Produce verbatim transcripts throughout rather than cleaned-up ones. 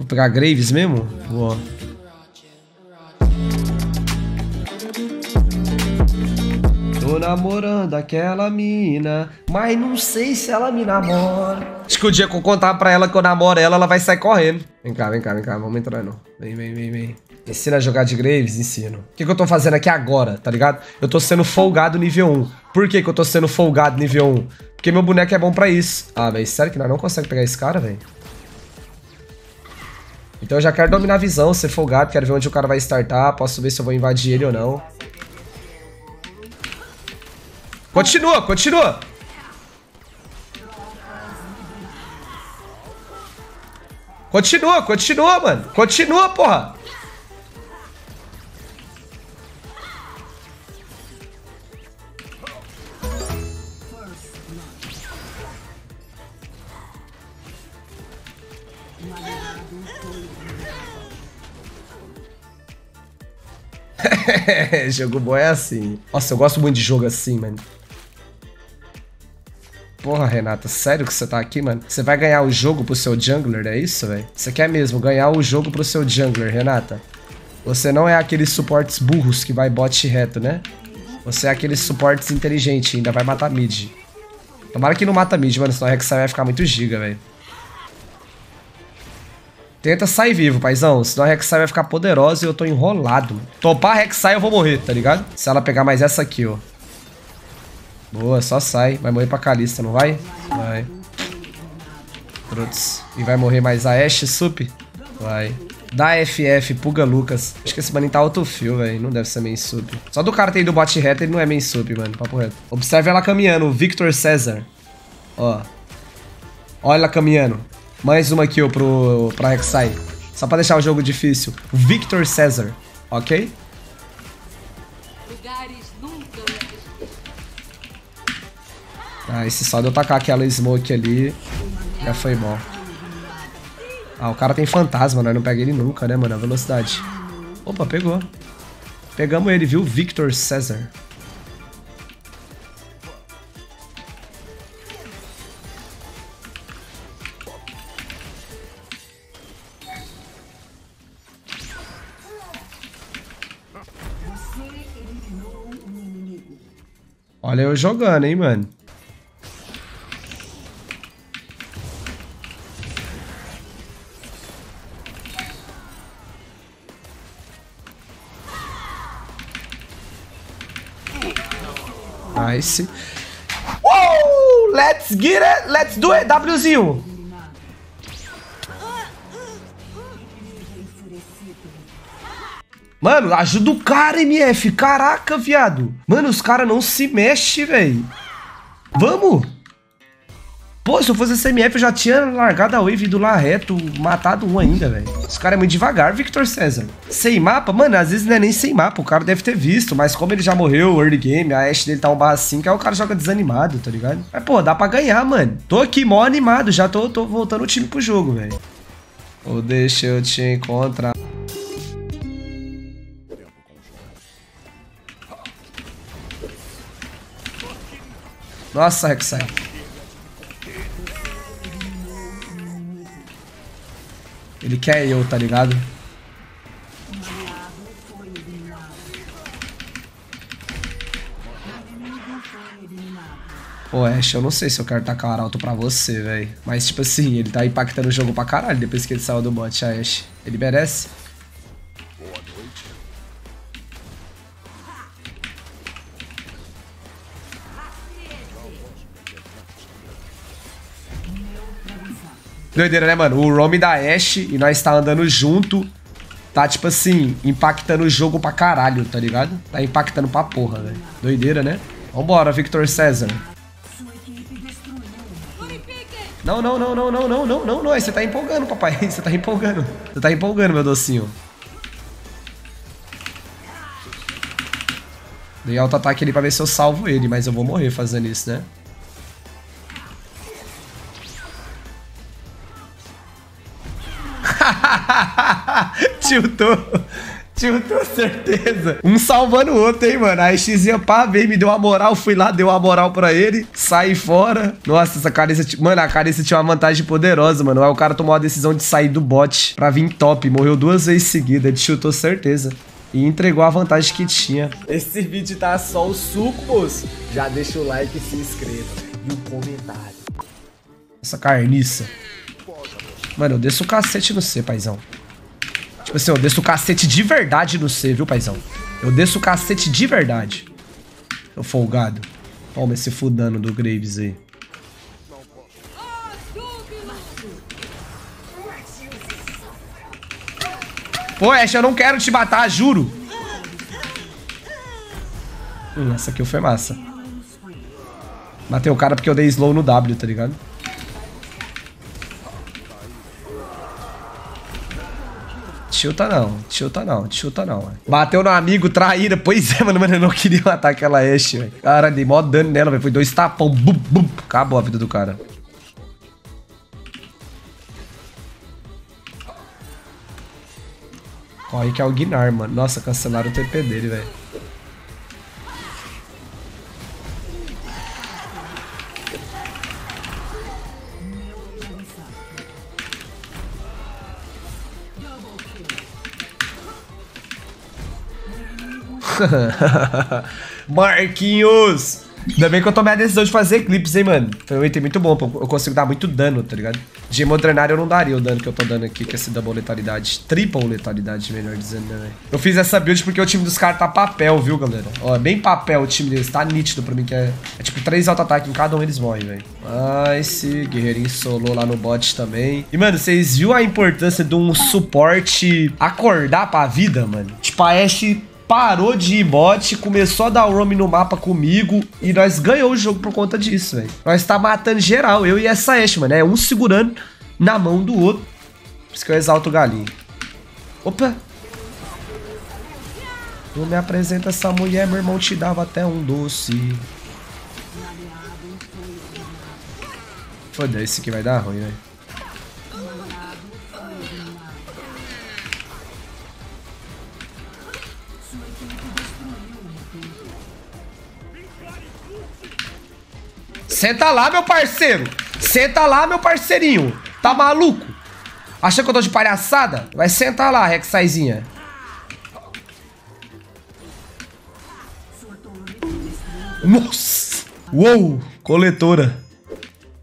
Vou pegar Graves mesmo? Boa. Tô namorando aquela mina, mas não sei se ela me namora. Acho que o dia que eu contar pra ela que eu namoro ela, ela vai sair correndo. Vem cá, vem cá, vem cá, vamos entrar não. Vem, vem, vem, vem. Ensina a jogar de Graves? Ensino. O que, que eu tô fazendo aqui agora, tá ligado? Eu tô sendo folgado nível um. Por que, que eu tô sendo folgado nível um? Porque meu boneco é bom pra isso. Ah, velho, sério que nós não conseguimos pegar esse cara, velho? Então eu já quero dominar a visão, ser folgado, quero ver onde o cara vai startar, posso ver se eu vou invadir ele ou não. Continua, continua! Continua, continua, mano. Continua, porra. Jogo bom é assim. Nossa, eu gosto muito de jogo assim, mano. Porra, Renata, sério que você tá aqui, mano? Você vai ganhar o jogo pro seu jungler, é isso, velho? Você quer mesmo ganhar o jogo pro seu jungler, Renata? Você não é aqueles suportes burros que vai bot reto, né? Você é aqueles suportes inteligentes, ainda vai matar mid. Tomara que não mata mid, mano, senão a Rek'Sai vai ficar muito giga, velho. Tenta sair vivo, paizão, senão a Rek'Sai vai ficar poderosa e eu tô enrolado. Topar a Rek'Sai eu vou morrer, tá ligado? Se ela pegar mais essa aqui, ó. Boa, só sai. Vai morrer pra Kalista, não vai? Vai. Trots. E vai morrer mais a Ash, sup? Vai. Dá F F, Puga Lucas. Acho que esse maninho tá outro fio, velho. Não deve ser main sup. Só do cara ter ido bot reto, ele não é main sup, mano. Papo reto. Observe ela caminhando, o Victor César. Ó. Olha ela caminhando. Mais uma kill pro, pra Rek'Sai. Só pra deixar o jogo difícil. Victor César, ok? Ah, esse só de eu tacar aquela smoke ali já foi bom. Ah, o cara tem fantasma, nós não pega ele nunca, né, mano? A velocidade. Opa, pegou. Pegamos ele, viu? Victor César. Olha eu jogando, hein, mano? Nice. Uou! Let's get it! Let's do it! Wzinho! Mano, ajuda o cara, M F! Caraca, viado! Mano, os caras não se mexem, velho! Vamos! Pô, se eu fosse esse M F, eu já tinha largado a wave do lá reto, matado um ainda, velho. Esse cara é muito devagar, Victor César. Sem mapa? Mano, às vezes não é nem sem mapa. O cara deve ter visto, mas como ele já morreu, early game, a Ashe dele tá um barra cinco, aí o cara joga desanimado, tá ligado? Mas, pô, dá pra ganhar, mano. Tô aqui mó animado, já tô, tô voltando o time pro jogo, velho. Ou deixa eu te encontrar. Nossa, Rek'Sai. Ele quer eu, tá ligado? Pô, Ash, eu não sei se eu quero tacar o arauto pra você, velho. Mas, tipo assim, ele tá impactando o jogo pra caralho depois que ele saiu do bot, a Ash. Ele merece? Doideira, né, mano? O roam da Ash e nós tá andando junto. Tá, tipo assim, impactando o jogo pra caralho, tá ligado? Tá impactando pra porra, velho. Doideira, né? Vambora, Victor César. Não, não, não, não, não, não, não, não, não. Você tá empolgando, papai. Você tá empolgando. Você tá empolgando, meu docinho. Dei alto ataque ali pra ver se eu salvo ele, mas eu vou morrer fazendo isso, né? Tiltou. Tiltou, certeza. Um salvando o outro, hein, mano. A Xzinha, pá, veio, me deu uma moral. Fui lá, deu uma moral pra ele. Saí fora. Nossa, essa Kalista... Mano, a Kalista tinha uma vantagem poderosa, mano. Aí o cara tomou a decisão de sair do bot pra vir top. Morreu duas vezes seguida. Ele tiltou, certeza. E entregou a vantagem que tinha. Esse vídeo tá só o suco, moço. Já deixa o like e se inscreva. E um comentário. Essa carniça. Mano, eu desço o cacete no C, paizão. Tipo assim, eu desço o cacete de verdade no C, viu, paizão? Eu desço o cacete de verdade. Tô folgado. Toma esse fudano do Graves aí. Pô, Ash, eu não quero te matar, juro. Hum, essa aqui foi massa. Matei o cara porque eu dei slow no W, tá ligado? Chuta não, chuta não, chuta não. Véio. Bateu no amigo, traíra. Pois é, mano, mano, eu não queria matar aquela Ash, velho. Cara, dei mó dano nela, velho. Foi dois tapão, bum, bum. Acabou a vida do cara. Corre que é o Gnar, mano. Nossa, cancelaram o T P dele, velho. Marquinhos! Ainda bem que eu tomei a decisão de fazer Eclipse, hein, mano. Foi um item muito bom, eu consigo dar muito dano, tá ligado? De Hemodrenário eu não daria o dano que eu tô dando aqui, que é essa double letalidade, triple letalidade, melhor dizendo, né, velho? Eu fiz essa build porque o time dos caras tá papel, viu, galera? Ó, é bem papel o time deles, tá nítido pra mim que é... É tipo três auto-ataque em cada um, eles morrem, velho. Ah, esse guerreirinho solou lá no bot também. E, mano, vocês viram a importância de um suporte acordar pra vida, mano? Tipo, a Ash... Parou de ir bot, começou a dar o roam no mapa comigo e nós ganhou o jogo por conta disso, velho. Nós tá matando geral, eu e essa Ash, mano, é um segurando na mão do outro. Por isso que eu exalto o Galinho. Opa! Não me apresenta essa mulher, meu irmão te dava até um doce. Foda-se, isso aqui vai dar ruim, velho. Senta lá, meu parceiro. Senta lá, meu parceirinho. Tá maluco? Acha que eu tô de palhaçada? Vai sentar lá, Rek'Saizinha. Nossa. Uou. Coletora.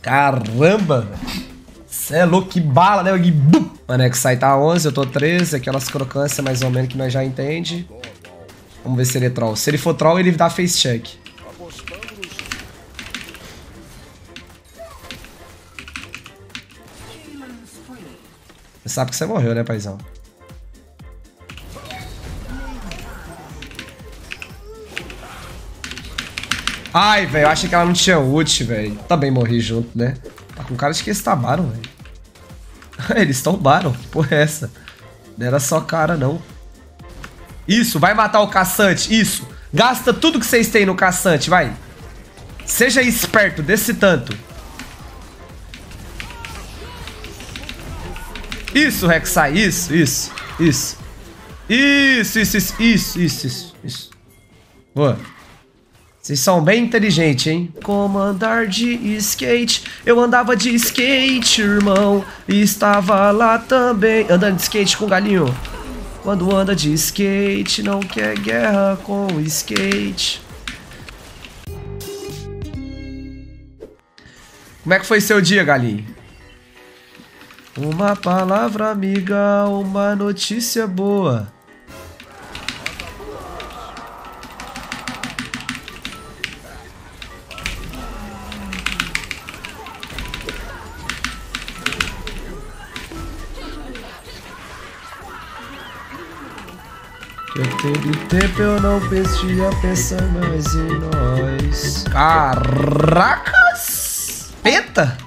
Caramba. Cê é louco. Que bala, né? Mano, Rek'Sai tá onze, eu tô treze. Aquelas crocâncias mais ou menos que nós já entende. Vamos ver se ele é troll. Se ele for troll, ele dá face check. Você sabe que você morreu, né, paizão? Ai, velho, eu achei que ela não tinha ult, velho. Também morri junto, né? Tá com cara de que eles tabaram, velho. Eles tombaram, que porra é essa? Não era só cara, não. Isso, vai matar o caçante, isso. Gasta tudo que vocês têm no caçante, vai. Seja esperto, desse tanto. Isso, Rek'Sai, isso, isso, isso. Isso, isso, isso, isso, isso, isso, isso. Boa. Vocês são bem inteligentes, hein? Como andar de skate. Eu andava de skate, irmão. E estava lá também. Andando de skate com o Galinho. Quando anda de skate, não quer guerra com o skate. Como é que foi seu dia, Galinho? Uma palavra amiga, uma notícia boa. Eu teve tempo, eu não pensei a pensar mais em nós. Caracas! Penta!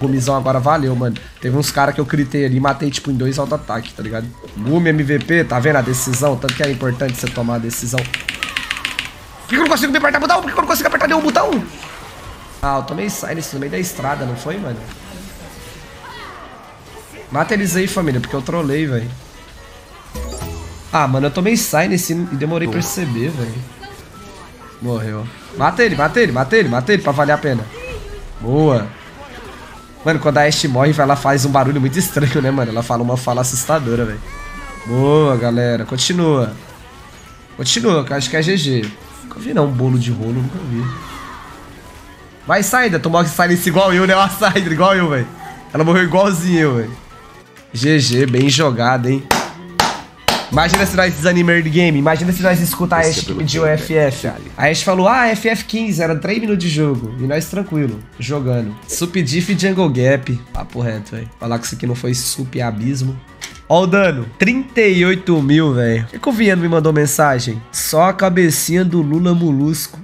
Gumizão agora valeu, mano. Teve uns caras que eu critei ali e matei, tipo, em dois auto-ataques, tá ligado? Gumi, M V P, tá vendo a decisão? Tanto que é importante você tomar a decisão. Por que eu não consigo me apertar botão? Por que eu não consigo apertar nenhum botão? Ah, eu tomei silence no meio da estrada, não foi, mano? Mata eles aí, família, porque eu trolei, velho. Ah, mano, eu tomei silence e demorei pra perceber, velho. Morreu. Mata ele, mata ele, mata ele, mata ele pra valer a pena. Boa. Mano, quando a Ash morre, ela faz um barulho muito estranho, né, mano? Ela fala uma fala assustadora, velho. Boa, galera. Continua. Continua, que eu acho que é G G. Nunca vi, não, um bolo de rolo, nunca vi. Vai, Saida. Tomou silence igual eu, né? Uma Saida, igual eu, velho. Ela morreu igualzinho, velho. G G, bem jogado, hein? Imagina se nós desanimar do game. Imagina se nós escutar a Ash que pediu F F. A Ash falou, ah, F F quinze, era três minutos de jogo. E nós tranquilo, jogando. Sup diff e jungle gap. Papo reto, velho. Falar que isso aqui não foi sup abismo. Ó o dano. trinta e oito mil, velho. Por que o Viano me mandou mensagem? Só a cabecinha do Lula Molusco.